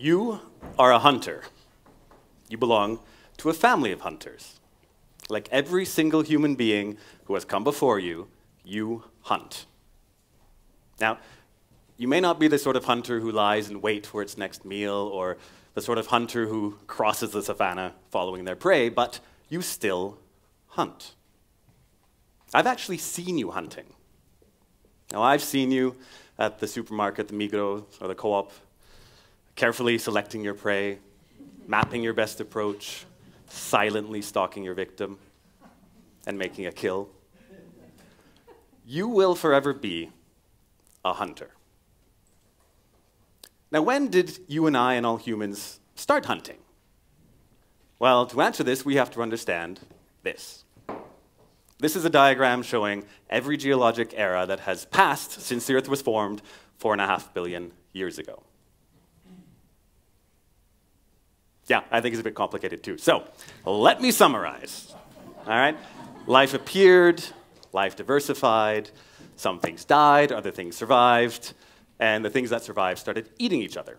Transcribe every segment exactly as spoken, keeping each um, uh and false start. You are a hunter. You belong to a family of hunters. Like every single human being who has come before you, you hunt. Now, you may not be the sort of hunter who lies in wait for its next meal, or the sort of hunter who crosses the savannah following their prey, but you still hunt. I've actually seen you hunting. Now, I've seen you at the supermarket, the Migros, or the Co-op, carefully selecting your prey, mapping your best approach, silently stalking your victim, and making a kill. You will forever be a hunter. Now, when did you and I and all humans start hunting? Well, to answer this, we have to understand this. This is a diagram showing every geologic era that has passed since the Earth was formed four and a half billion years ago. Yeah, I think it's a bit complicated too. So, let me summarize. All right? Life appeared, life diversified, some things died, other things survived, and the things that survived started eating each other.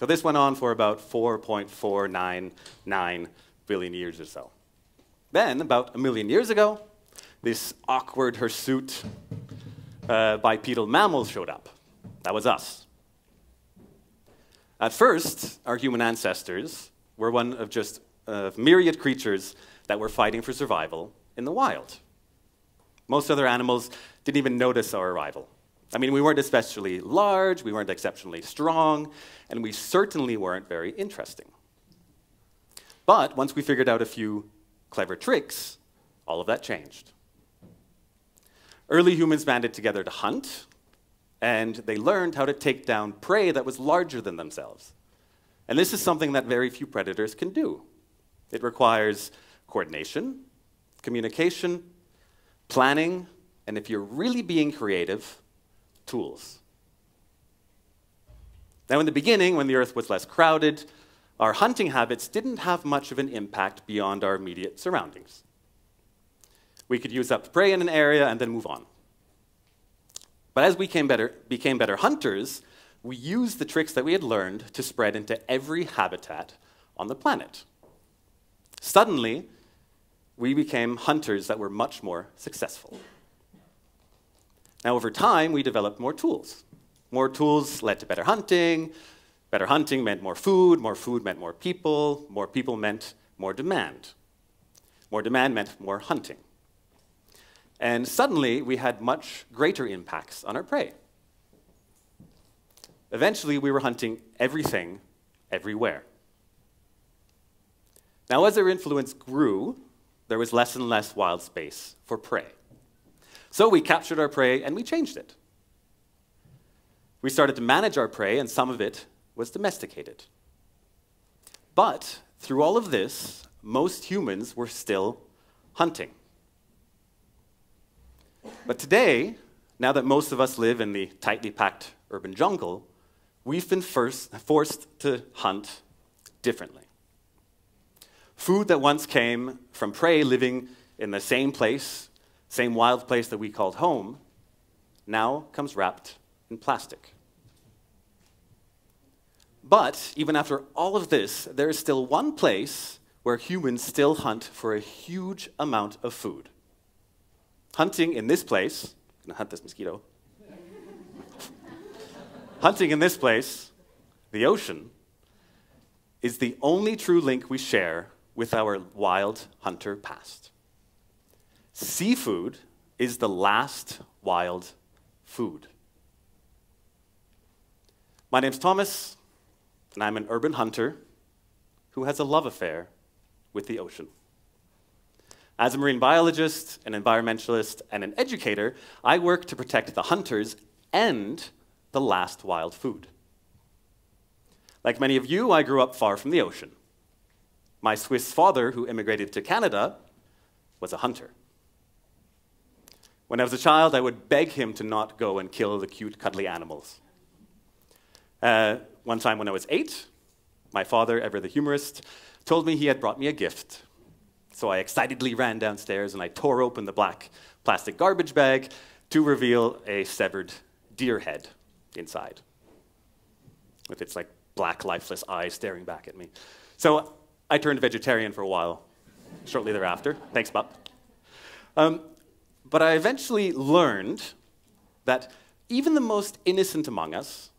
So this went on for about four point four nine nine billion years or so. Then, about a million years ago, this awkward hirsute uh, bipedal mammal showed up. That was us. At first, our human ancestors were one of just uh, myriad creatures that were fighting for survival in the wild. Most other animals didn't even notice our arrival. I mean, we weren't especially large, we weren't exceptionally strong, and we certainly weren't very interesting. But once we figured out a few clever tricks, all of that changed. Early humans banded together to hunt, and they learned how to take down prey that was larger than themselves. And this is something that very few predators can do. It requires coordination, communication, planning, and if you're really being creative, tools. Now, in the beginning, when the Earth was less crowded, our hunting habits didn't have much of an impact beyond our immediate surroundings. We could use up prey in an area and then move on. But as we became better, became better hunters, we used the tricks that we had learned to spread into every habitat on the planet. Suddenly, we became hunters that were much more successful. Now, over time, we developed more tools. More tools led to better hunting. Better hunting meant more food, more food meant more people, more people meant more demand. More demand meant more hunting. And suddenly, we had much greater impacts on our prey. Eventually, we were hunting everything, everywhere. Now, as our influence grew, there was less and less wild space for prey. So we captured our prey and we changed it. We started to manage our prey, and some of it was domesticated. But through all of this, most humans were still hunting. But today, now that most of us live in the tightly packed urban jungle, we've been first forced to hunt differently. Food that once came from prey living in the same place, same wild place that we called home, now comes wrapped in plastic. But even after all of this, there is still one place where humans still hunt for a huge amount of food. Hunting in this place, I'm gonna hunt this mosquito. Hunting in this place, the ocean, is the only true link we share with our wild hunter past. Seafood is the last wild food. My name's Thomas, and I'm an urban hunter who has a love affair with the ocean. As a marine biologist, an environmentalist, and an educator, I work to protect the hunters and the last wild food. Like many of you, I grew up far from the ocean. My Swiss father, who immigrated to Canada, was a hunter. When I was a child, I would beg him to not go and kill the cute, cuddly animals. Uh, one time when I was eight, my father, ever the humorist, told me he had brought me a gift. So I excitedly ran downstairs and I tore open the black plastic garbage bag to reveal a severed deer head inside. with its like black, lifeless eyes staring back at me. So I turned vegetarian for a while, shortly thereafter. Thanks, Bob. Um, but I eventually learned that even the most innocent among us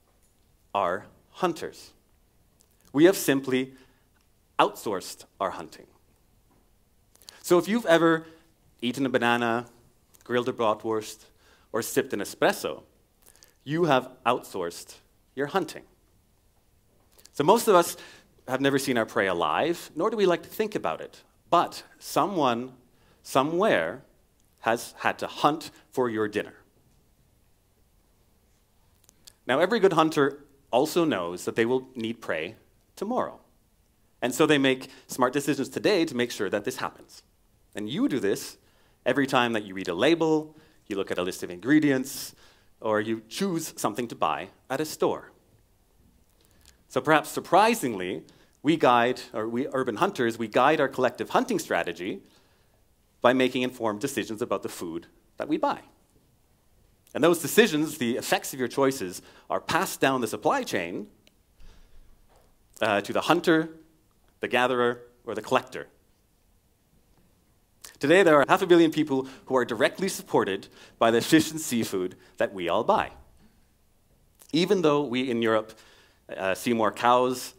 are hunters. We have simply outsourced our hunting. So if you've ever eaten a banana, grilled a bratwurst, or sipped an espresso, you have outsourced your hunting. So most of us have never seen our prey alive, nor do we like to think about it. But someone, somewhere, has had to hunt for your dinner. Now, every good hunter also knows that they will need prey tomorrow. And so they make smart decisions today to make sure that this happens. And you do this every time that you read a label, you look at a list of ingredients, or you choose something to buy at a store. So perhaps surprisingly, we guide, or we urban hunters, we guide our collective hunting strategy by making informed decisions about the food that we buy. And those decisions, the effects of your choices, are passed down the supply chain uh, to the hunter, the gatherer, or the collector. Today, there are half a billion people who are directly supported by the fish and seafood that we all buy. Even though we in Europe uh, see more cows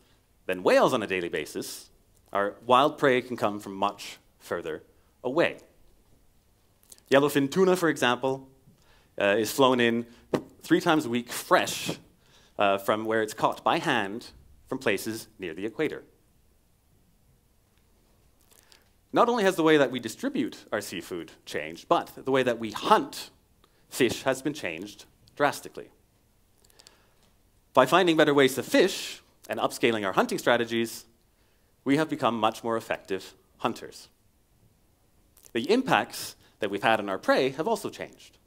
than whales on a daily basis, our wild prey can come from much further away. Yellowfin tuna, for example, uh, is flown in three times a week fresh uh, from where it's caught by hand from places near the equator. Not only has the way that we distribute our seafood changed, but the way that we hunt fish has been changed drastically. By finding better ways to fish and upscaling our hunting strategies, we have become much more effective hunters. The impacts that we've had on our prey have also changed.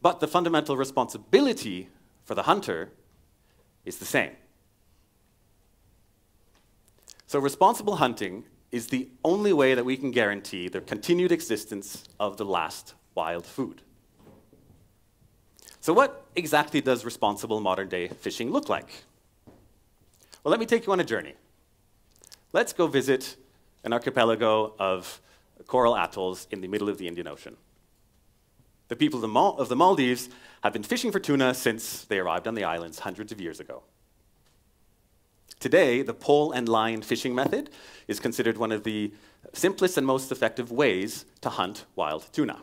But the fundamental responsibility for the hunter is the same. So responsible hunting is the only way that we can guarantee the continued existence of the last wild food. So what exactly does responsible modern-day fishing look like? Well, let me take you on a journey. Let's go visit an archipelago of coral atolls in the middle of the Indian Ocean. The people of the, Mal of the Maldives have been fishing for tuna since they arrived on the islands hundreds of years ago. Today, the pole and line fishing method is considered one of the simplest and most effective ways to hunt wild tuna.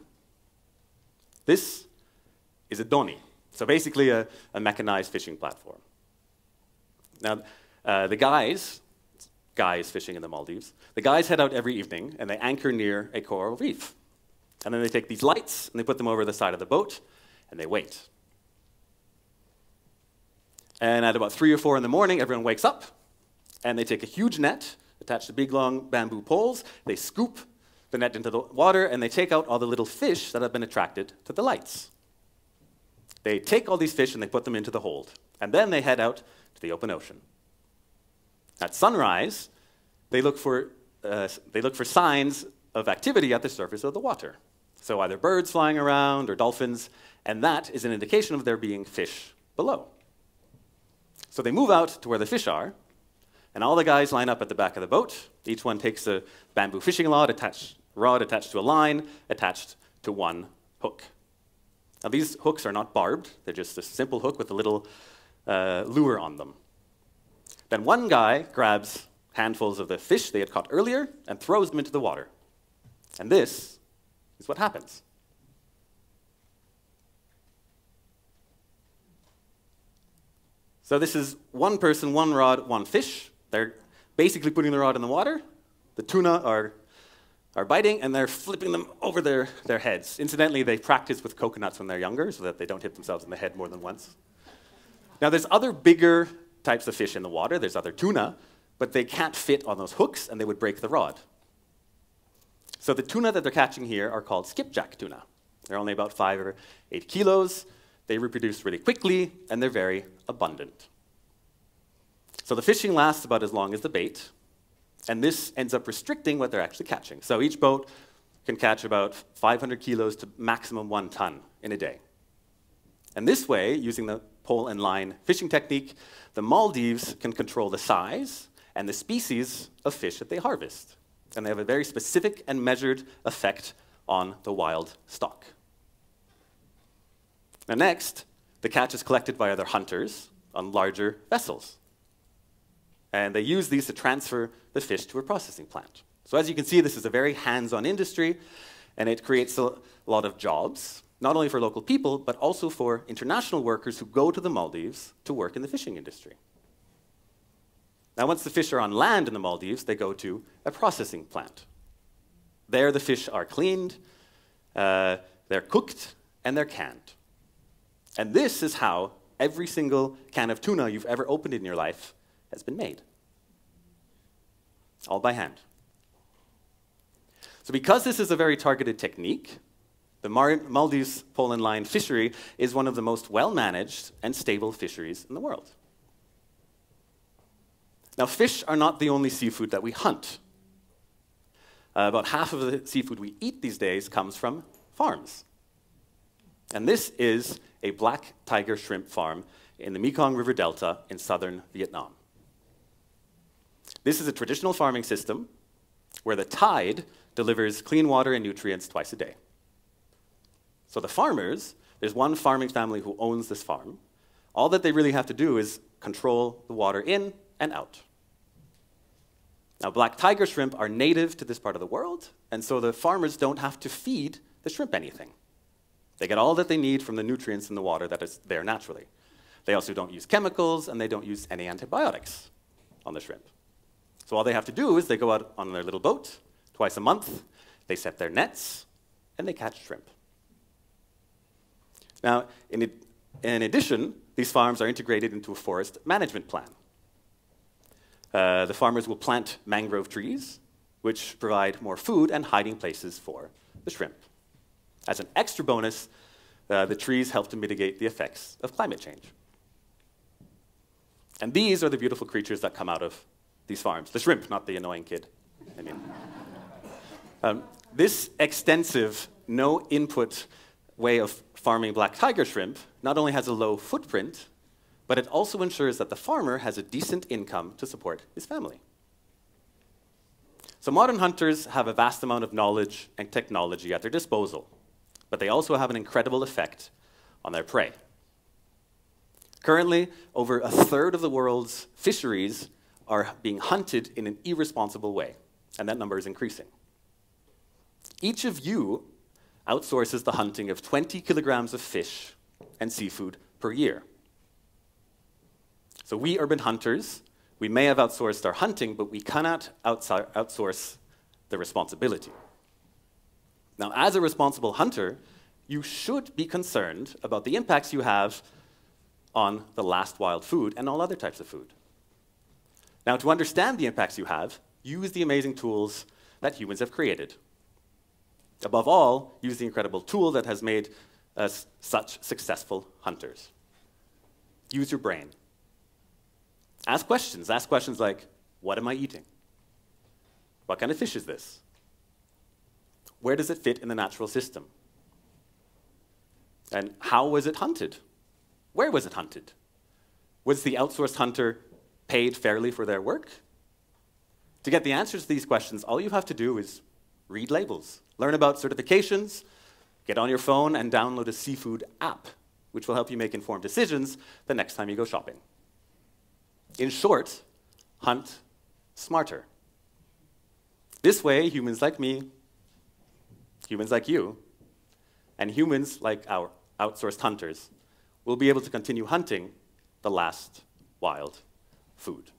This is a doni, so basically a, a mechanized fishing platform. Now, uh, the guys, guys fishing in the Maldives, the guys head out every evening and they anchor near a coral reef. And then they take these lights and they put them over the side of the boat and they wait. And at about three or four in the morning, everyone wakes up, and they take a huge net, attach to big, long bamboo poles, they scoop the net into the water, and they take out all the little fish that have been attracted to the lights. They take all these fish and they put them into the hold, and then they head out to the open ocean. At sunrise, they look for, uh, they look for signs of activity at the surface of the water. So either birds flying around or dolphins, and that is an indication of there being fish below. So they move out to where the fish are, and all the guys line up at the back of the boat. Each one takes a bamboo fishing rod attached, rod attached to a line, attached to one hook. Now these hooks are not barbed, they're just a simple hook with a little uh, lure on them. Then one guy grabs handfuls of the fish they had caught earlier and throws them into the water. And this is what happens. So this is one person, one rod, one fish. They're basically putting the rod in the water. The tuna are, are biting, and they're flipping them over their, their heads. Incidentally, they practice with coconuts when they're younger so that they don't hit themselves in the head more than once. Now, there's other bigger types of fish in the water. There's other tuna, but they can't fit on those hooks, and they would break the rod. So the tuna that they're catching here are called skipjack tuna. They're only about five or eight kilos. They reproduce really quickly, and they're very abundant. So the fishing lasts about as long as the bait, and this ends up restricting what they're actually catching. So each boat can catch about five hundred kilos to maximum one ton in a day. And this way, using the pole and line fishing technique, the Maldives can control the size and the species of fish that they harvest. And they have a very specific and measured effect on the wild stock. Now next, the catch is collected by other hunters on larger vessels. And they use these to transfer the fish to a processing plant. So as you can see, this is a very hands-on industry, and it creates a lot of jobs, not only for local people, but also for international workers who go to the Maldives to work in the fishing industry. Now, once the fish are on land in the Maldives, they go to a processing plant. There, the fish are cleaned, uh, they're cooked, and they're canned. And this is how every single can of tuna you've ever opened in your life has been made. All by hand. So because this is a very targeted technique, the Maldives pole and line fishery is one of the most well-managed and stable fisheries in the world. Now, fish are not the only seafood that we hunt. Uh, about half of the seafood we eat these days comes from farms. And this is a black tiger shrimp farm in the Mekong River Delta in southern Vietnam. This is a traditional farming system where the tide delivers clean water and nutrients twice a day. So the farmers, there's one farming family who owns this farm. All that they really have to do is control the water in and out. Now, black tiger shrimp are native to this part of the world, and so the farmers don't have to feed the shrimp anything. They get all that they need from the nutrients in the water that is there naturally. They also don't use chemicals, and they don't use any antibiotics on the shrimp. So all they have to do is they go out on their little boat twice a month, they set their nets, and they catch shrimp. Now, in, in addition, these farms are integrated into a forest management plan. Uh, the farmers will plant mangrove trees, which provide more food and hiding places for the shrimp. As an extra bonus, uh, the trees help to mitigate the effects of climate change. And these are the beautiful creatures that come out of these farms. The shrimp, not the annoying kid, I mean. um, this extensive, no-input way of farming black tiger shrimp not only has a low footprint, but it also ensures that the farmer has a decent income to support his family. So modern hunters have a vast amount of knowledge and technology at their disposal, but they also have an incredible effect on their prey. Currently, over a third of the world's fisheries are being hunted in an irresponsible way, and that number is increasing. Each of you outsources the hunting of twenty kilograms of fish and seafood per year. So we urban hunters, we may have outsourced our hunting, but we cannot outsource the responsibility. Now, as a responsible hunter, you should be concerned about the impacts you have on the last wild food and all other types of food. Now, to understand the impacts you have, use the amazing tools that humans have created. Above all, use the incredible tool that has made us such successful hunters. Use your brain. Ask questions. Ask questions like, what am I eating? What kind of fish is this? Where does it fit in the natural system? And how was it hunted? Where was it hunted? Was the outsourced hunter paid fairly for their work? To get the answers to these questions, all you have to do is read labels, learn about certifications, get on your phone and download a seafood app, which will help you make informed decisions the next time you go shopping. In short, hunt smarter. This way, humans like me, humans like you, and humans like our outsourced hunters will be able to continue hunting the last wild food.